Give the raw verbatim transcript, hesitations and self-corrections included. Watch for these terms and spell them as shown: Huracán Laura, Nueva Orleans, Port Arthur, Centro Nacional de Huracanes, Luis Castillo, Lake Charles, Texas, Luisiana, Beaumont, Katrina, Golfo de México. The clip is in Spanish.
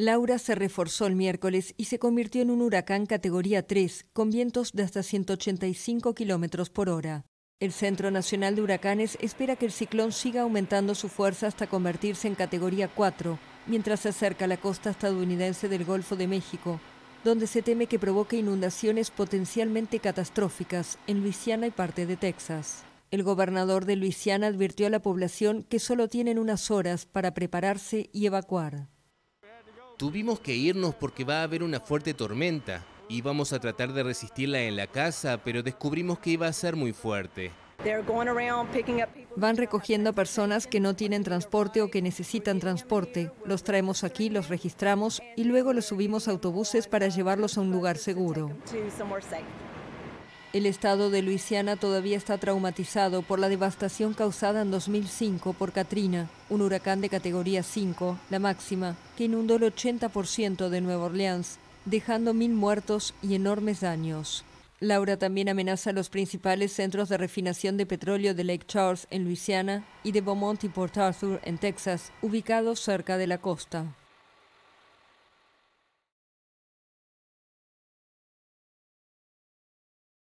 Laura se reforzó el miércoles y se convirtió en un huracán categoría tres, con vientos de hasta ciento ochenta y cinco kilómetros por hora. El Centro Nacional de Huracanes espera que el ciclón siga aumentando su fuerza hasta convertirse en categoría cuatro, mientras se acerca a la costa estadounidense del Golfo de México, donde se teme que provoque inundaciones potencialmente catastróficas en Luisiana y parte de Texas. El gobernador de Luisiana advirtió a la población que solo tienen unas horas para prepararse y evacuar. Tuvimos que irnos porque va a haber una fuerte tormenta. Íbamos a tratar de resistirla en la casa, pero descubrimos que iba a ser muy fuerte. Van recogiendo a personas que no tienen transporte o que necesitan transporte. Los traemos aquí, los registramos y luego los subimos a autobuses para llevarlos a un lugar seguro. El estado de Luisiana todavía está traumatizado por la devastación causada en dos mil cinco por Katrina, un huracán de categoría cinco, la máxima, que inundó el ochenta por ciento de Nueva Orleans, dejando mil muertos y enormes daños. Laura también amenaza los principales centros de refinación de petróleo de Lake Charles en Luisiana y de Beaumont y Port Arthur en Texas, ubicados cerca de la costa.